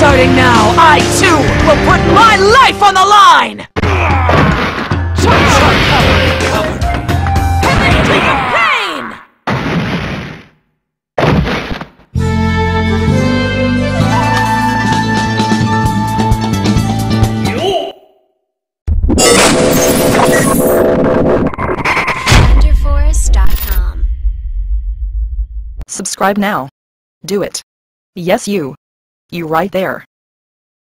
Starting now, I too will put my life on the line! Thunderforest.com. Subscribe now. Do it. Yes, you. You right there.